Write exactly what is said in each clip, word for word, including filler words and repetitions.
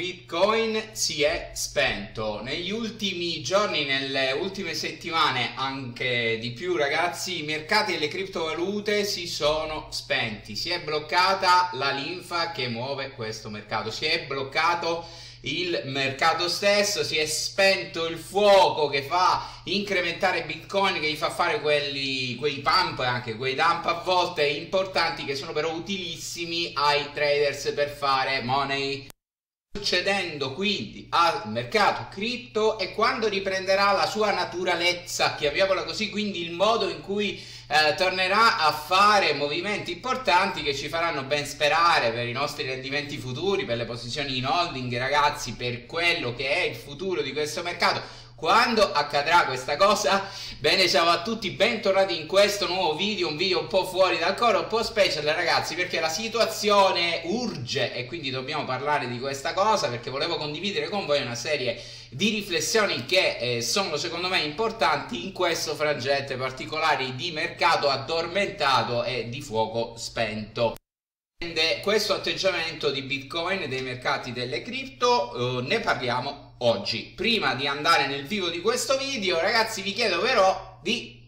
Bitcoin si è spento negli ultimi giorni, nelle ultime settimane, anche di più ragazzi. I mercati delle criptovalute si sono spenti, si è bloccata la linfa che muove questo mercato, si è bloccato il mercato stesso, si è spento il fuoco che fa incrementare Bitcoin, che gli fa fare quelli, quei pump e anche quei dump a volte importanti, che sono però utilissimi ai traders per fare money. Succedendo quindi al mercato cripto, e quando riprenderà la sua naturalezza, chiamiamola così, quindi il modo in cui eh, tornerà a fare movimenti importanti che ci faranno ben sperare per i nostri rendimenti futuri, per le posizioni in holding ragazzi, per quello che è il futuro di questo mercato. Quando accadrà questa cosa? Bene, ciao a tutti, bentornati in questo nuovo video, un video un po' fuori dal coro, un po' special ragazzi, perché la situazione urge e quindi dobbiamo parlare di questa cosa, perché volevo condividere con voi una serie di riflessioni che eh, sono secondo me importanti in questo frangente particolare di mercato addormentato e di fuoco spento. Questo atteggiamento di Bitcoin, dei mercati delle cripto, eh, ne parliamo oggi. Prima di andare nel vivo di questo video ragazzi, vi chiedo però di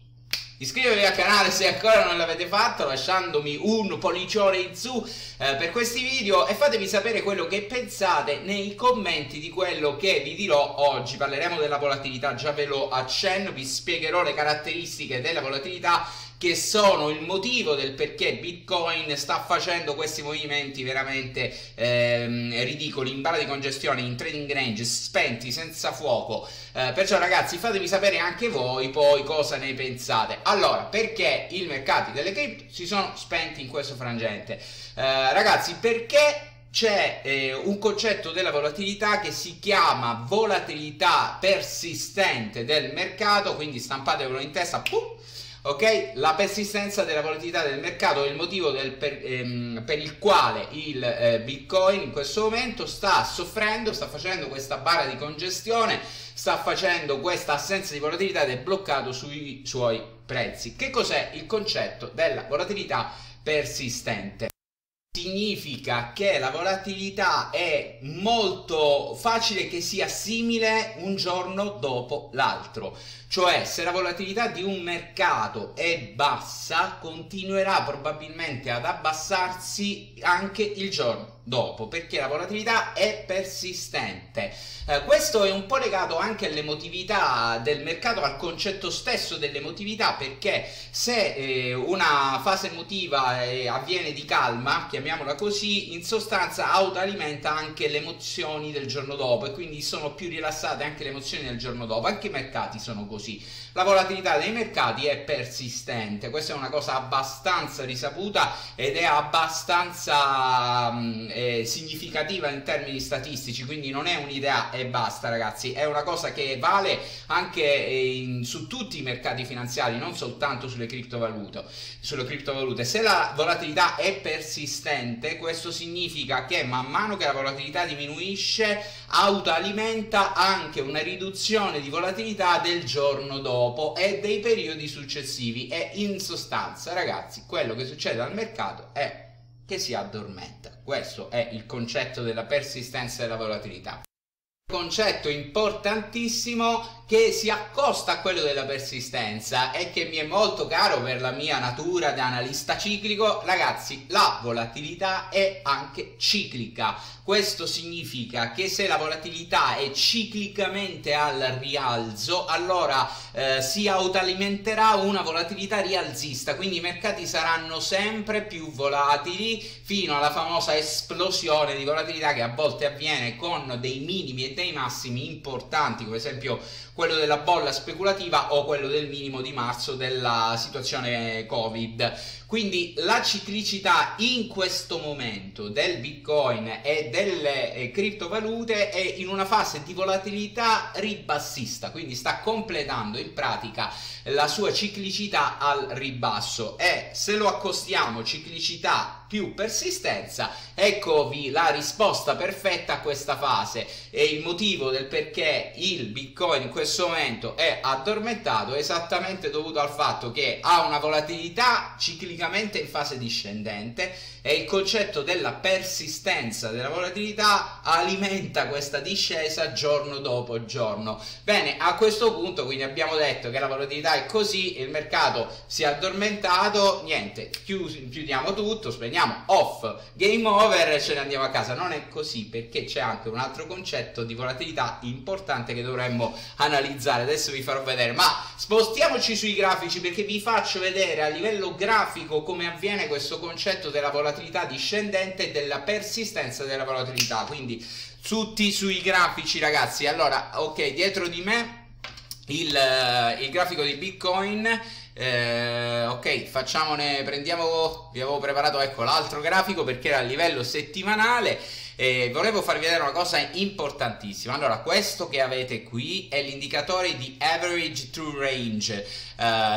iscrivervi al canale se ancora non l'avete fatto, lasciandomi un pollicione in su eh, per questi video, e fatemi sapere quello che pensate nei commenti di quello che vi dirò oggi. Parleremo della volatilità, già ve lo accenno, vi spiegherò le caratteristiche della volatilità che sono il motivo del perché Bitcoin sta facendo questi movimenti veramente ehm, ridicoli, in bara di congestione, in trading range, spenti, senza fuoco. Eh, perciò ragazzi, fatemi sapere anche voi poi cosa ne pensate. Allora, perché i mercati delle cripto si sono spenti in questo frangente? Eh, ragazzi, perché c'è eh, un concetto della volatilità che si chiama volatilità persistente del mercato, quindi stampatevelo in testa, pum! Ok, la persistenza della volatilità del mercato è il motivo del per, ehm, per il quale il eh, Bitcoin in questo momento sta soffrendo, sta facendo questa bara di congestione, sta facendo questa assenza di volatilità ed è bloccato sui suoi prezzi. Che cos'è il concetto della volatilità persistente? Significa che la volatilità è molto facile che sia simile un giorno dopo l'altro, cioè se la volatilità di un mercato è bassa continuerà probabilmente ad abbassarsi anche il giorno dopo, perché la volatilità è persistente. Eh, questo è un po' legato anche all'emotività del mercato, al concetto stesso dell'emotività, perché se eh, una fase emotiva eh, avviene di calma, chiamiamola così, in sostanza autoalimenta anche le emozioni del giorno dopo, e quindi sono più rilassate anche le emozioni del giorno dopo. Anche i mercati sono così, la volatilità dei mercati è persistente, questa è una cosa abbastanza risaputa ed è abbastanza mh, eh, significativa in termini statistici, quindi non è un'idea e basta ragazzi, è una cosa che vale anche eh, in, su tutti i mercati finanziari, non soltanto sulle criptovalute. Sulle criptovalute, se la volatilità è persistente, questo significa che man mano che la volatilità diminuisce autoalimenta anche una riduzione di volatilità del giorno dopo e dei periodi successivi, e in sostanza ragazzi quello che succede al mercato è che si addormenta. Questo è il concetto della persistenza della volatilità, concetto importantissimo che si accosta a quello della persistenza e che mi è molto caro per la mia natura da analista ciclico. Ragazzi, la volatilità è anche ciclica, questo significa che se la volatilità è ciclicamente al rialzo, allora eh, si autoalimenterà una volatilità rialzista, quindi i mercati saranno sempre più volatili fino alla famosa esplosione di volatilità che a volte avviene con dei minimi e dei massimi importanti, come esempio quello della bolla speculativa o quello del minimo di marzo della situazione Covid. Quindi la ciclicità in questo momento del Bitcoin e delle eh, criptovalute è in una fase di volatilità ribassista, quindi sta completando in pratica la sua ciclicità al ribasso, e se lo accostiamo ciclicità più persistenza, eccovi la risposta perfetta a questa fase, e il motivo del perché il Bitcoin in questo momento è addormentato è esattamente dovuto al fatto che ha una volatilità ciclica praticamente in fase discendente, e il concetto della persistenza della volatilità alimenta questa discesa giorno dopo giorno. Bene, a questo punto quindi abbiamo detto che la volatilità è così, il mercato si è addormentato, niente, chiudiamo tutto, spegniamo, off, game over e ce ne andiamo a casa. Non è così, perché c'è anche un altro concetto di volatilità importante che dovremmo analizzare, adesso vi farò vedere, ma spostiamoci sui grafici perché vi faccio vedere a livello grafico come avviene questo concetto della volatilità discendente e della persistenza della volatilità. Quindi tutti sui grafici, ragazzi. Allora, ok, dietro di me il, il grafico di Bitcoin. Eh, ok, facciamone, prendiamo, vi avevo preparato, ecco, l'altro grafico perché era a livello settimanale. Eh, volevo farvi vedere una cosa importantissima. Allora, questo che avete qui è l'indicatore di Average True Range, eh,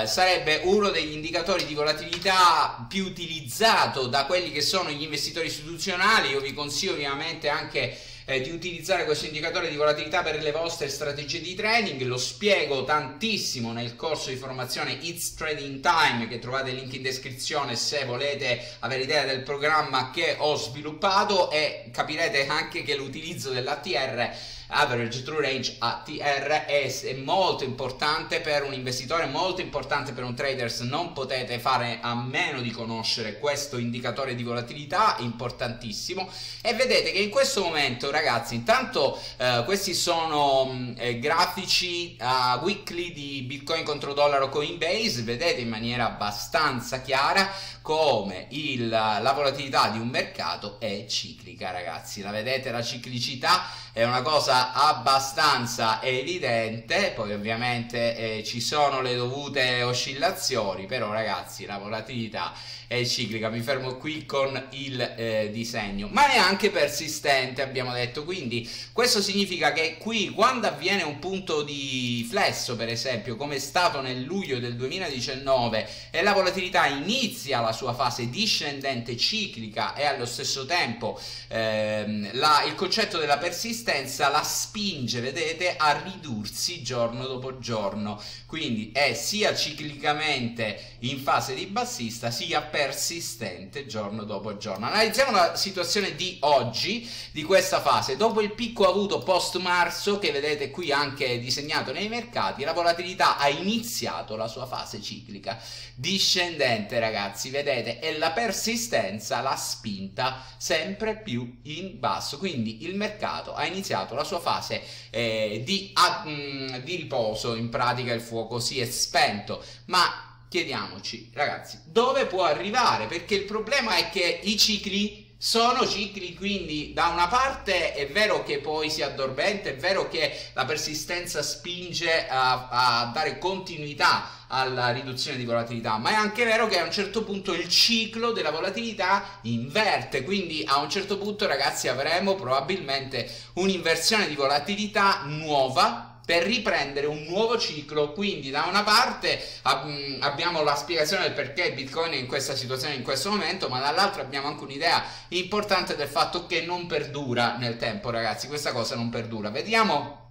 sarebbe uno degli indicatori di volatilità più utilizzato da quelli che sono gli investitori istituzionali. Io vi consiglio ovviamente anche Eh, di utilizzare questo indicatore di volatilità per le vostre strategie di trading. Lo spiego tantissimo nel corso di formazione It's Trading Time, che trovate il link in descrizione se volete avere idea del programma che ho sviluppato, e capirete anche che l'utilizzo dell'A T R, Average True Range A T R, è, è molto importante per un investitore, molto importante per un traders. Non potete fare a meno di conoscere questo indicatore di volatilità, importantissimo. E vedete che in questo momento, ragazzi, intanto eh, questi sono eh, grafici eh, weekly di Bitcoin contro dollaro Coinbase. Vedete in maniera abbastanza chiara come il, la volatilità di un mercato è ciclica, ragazzi. La vedete, la ciclicità è una cosa abbastanza evidente. Poi ovviamente eh, ci sono le dovute oscillazioni, però ragazzi la volatilità è ciclica. Mi fermo qui con il eh, disegno, ma è anche persistente, abbiamo detto. Quindi questo significa che qui, quando avviene un punto di flesso, per esempio come è stato nel luglio del duemiladiciannove, e la volatilità inizia la sua fase discendente ciclica, e allo stesso tempo ehm, la, il concetto della persistenza la spinge, vedete, a ridursi giorno dopo giorno. Quindi è sia ciclicamente in fase di bassista, sia persistente giorno dopo giorno. Analizziamo la situazione di oggi, di questa fase. Dopo il picco avuto post marzo, che vedete qui anche disegnato nei mercati, la volatilità ha iniziato la sua fase ciclica discendente, ragazzi, vedete, e la persistenza l'ha spinta sempre più in basso. Quindi il mercato ha iniziato la sua fase eh, di, a, mh, di riposo, in pratica il fuoco si è spento. Ma chiediamoci, ragazzi, dove può arrivare? Perché il problema è che i cicli sono cicli, quindi da una parte è vero che poi si addormenta, è vero che la persistenza spinge a, a dare continuità alla riduzione di volatilità, ma è anche vero che a un certo punto il ciclo della volatilità inverte. Quindi a un certo punto, ragazzi, avremo probabilmente un'inversione di volatilità nuova per riprendere un nuovo ciclo. Quindi da una parte ab- abbiamo la spiegazione del perché Bitcoin è in questa situazione in questo momento, ma dall'altra abbiamo anche un'idea importante del fatto che non perdura nel tempo, ragazzi, questa cosa non perdura. Vediamo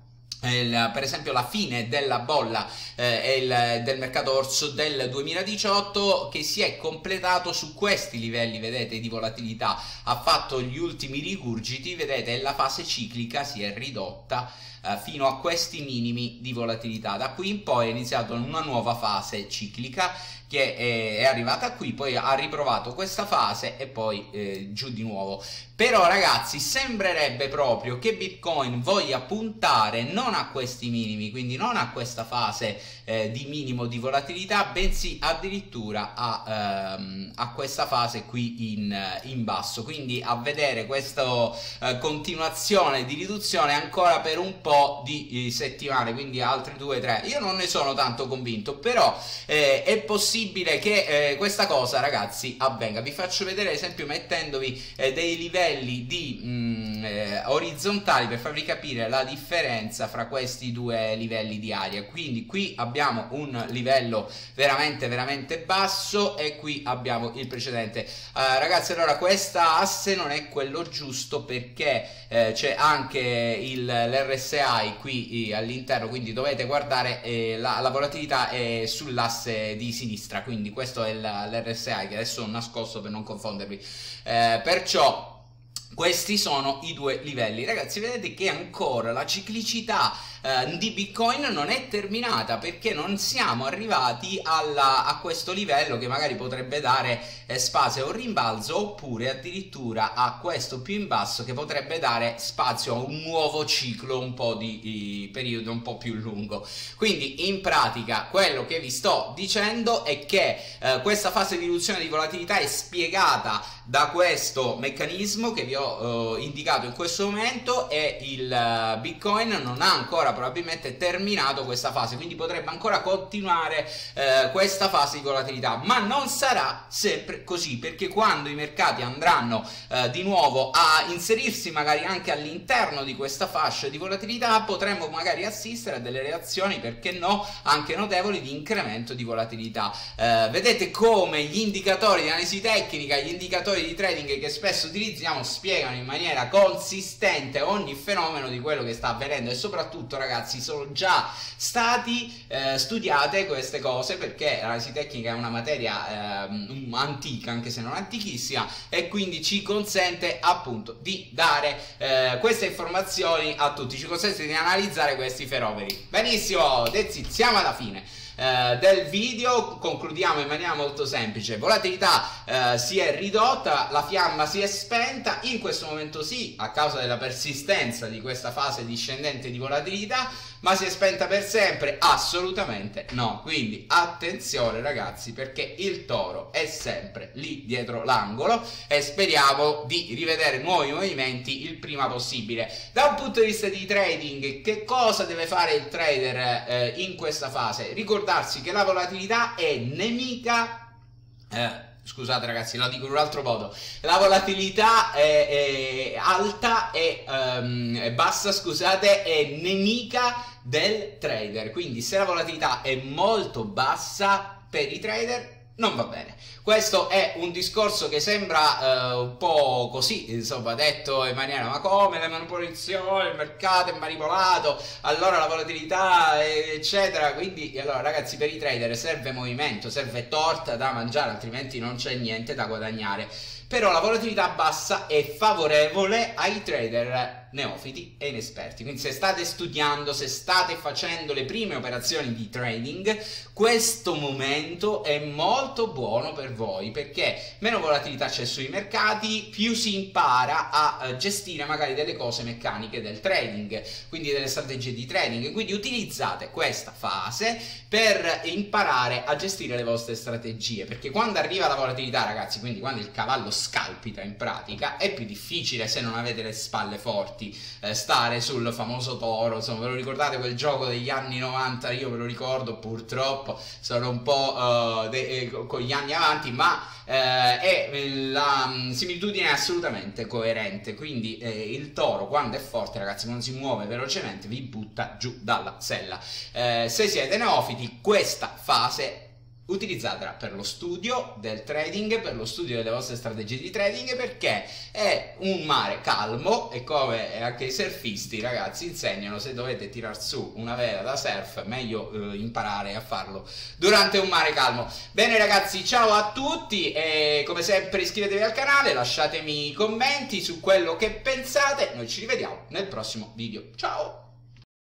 Il, per esempio la fine della bolla eh, il, del mercato orso del duemiladiciotto, che si è completato su questi livelli, vedete, di volatilità, ha fatto gli ultimi rigurgiti, vedete, la fase ciclica si è ridotta eh, fino a questi minimi di volatilità. Da qui in poi è iniziata una nuova fase ciclica che è, è arrivata qui, poi ha riprovato questa fase e poi eh, giù di nuovo. Però, ragazzi, sembrerebbe proprio che Bitcoin voglia puntare non a questi minimi, quindi non a questa fase eh, di minimo di volatilità, bensì addirittura a, ehm, a questa fase qui in, in basso. Quindi a vedere questa eh, continuazione di riduzione ancora per un po' di eh, settimane, quindi altri due tre. Io non ne sono tanto convinto, però eh, è possibile che eh, questa cosa, ragazzi, avvenga. Vi faccio vedere, ad esempio, mettendovi eh, dei livelli di mh, eh, orizzontali per farvi capire la differenza fra questi due livelli di area. Quindi qui abbiamo un livello veramente veramente basso e qui abbiamo il precedente. Eh, ragazzi, allora questa asse non è quello giusto, perché eh, c'è anche l'R S I qui all'interno, quindi dovete guardare eh, la, la volatilità è sull'asse di sinistra. sinistra, quindi questo è l'R S I che adesso ho nascosto per non confondervi, eh, perciò questi sono i due livelli. Ragazzi, vedete che ancora la ciclicità eh, di Bitcoin non è terminata, perché non siamo arrivati alla, a questo livello che magari potrebbe dare eh, spazio a un rimbalzo, oppure addirittura a questo più in basso che potrebbe dare spazio a un nuovo ciclo, un po' di, di periodo un po' più lungo. Quindi in pratica quello che vi sto dicendo è che eh, questa fase di riduzione di volatilità è spiegata da questo meccanismo che vi ho Ho, eh, indicato in questo momento, e il Bitcoin non ha ancora probabilmente terminato questa fase, quindi potrebbe ancora continuare eh, questa fase di volatilità, ma non sarà sempre così, perché quando i mercati andranno eh, di nuovo a inserirsi magari anche all'interno di questa fascia di volatilità, potremmo magari assistere a delle reazioni, perché no, anche notevoli, di incremento di volatilità. Eh, vedete come gli indicatori di analisi tecnica, gli indicatori di trading che spesso utilizziamo spiegano in maniera consistente ogni fenomeno di quello che sta avvenendo, e soprattutto, ragazzi, sono già stati eh, studiate queste cose, perché l'analisi tecnica è una materia eh, antica, anche se non antichissima, e quindi ci consente appunto di dare eh, queste informazioni a tutti, ci consente di analizzare questi fenomeni. Benissimo, adesso siamo alla fine Uh, del video, concludiamo in maniera molto semplice. Volatilità uh, si è ridotta, la fiamma si è spenta in questo momento, sì, a causa della persistenza di questa fase discendente di volatilità, ma si è spenta per sempre? Assolutamente no. Quindi attenzione, ragazzi, perché il toro è sempre lì dietro l'angolo, e speriamo di rivedere nuovi movimenti il prima possibile. Da un punto di vista di trading, che cosa deve fare il trader eh, in questa fase? Ricordiamo che la volatilità è nemica, eh, scusate ragazzi, lo dico in un altro modo, la volatilità è, è alta e um, bassa, scusate, è nemica del trader, quindi se la volatilità è molto bassa per i trader non va bene. Questo è un discorso che sembra eh, un po' così, insomma, detto in maniera, ma come, le manipolazioni, il mercato è manipolato, allora la volatilità eccetera. Quindi allora, ragazzi, per i trader serve movimento, serve torta da mangiare, altrimenti non c'è niente da guadagnare. Però la volatilità bassa è favorevole ai trader neofiti e inesperti, quindi se state studiando, se state facendo le prime operazioni di trading, questo momento è molto buono per voi, perché meno volatilità c'è sui mercati, più si impara a gestire magari delle cose meccaniche del trading, quindi delle strategie di trading. Quindi utilizzate questa fase per imparare a gestire le vostre strategie, perché quando arriva la volatilità, ragazzi, quindi quando il cavallo scalpita in pratica, è più difficile, se non avete le spalle forti, stare sul famoso toro. Insomma, ve lo ricordate quel gioco degli anni novanta? Io ve lo ricordo, purtroppo sono un po' uh, de, eh, con gli anni avanti, ma uh, è, la um, similitudine è assolutamente coerente. Quindi eh, il toro, quando è forte, ragazzi, non si muove velocemente, vi butta giù dalla sella. Eh, se siete neofiti, questa fase utilizzatela per lo studio del trading, per lo studio delle vostre strategie di trading, perché è un mare calmo, e come anche i surfisti, ragazzi, insegnano, se dovete tirar su una vela da surf, meglio eh, imparare a farlo durante un mare calmo. Bene ragazzi, ciao a tutti, e come sempre iscrivetevi al canale, lasciatemi commenti su quello che pensate, noi ci rivediamo nel prossimo video, ciao!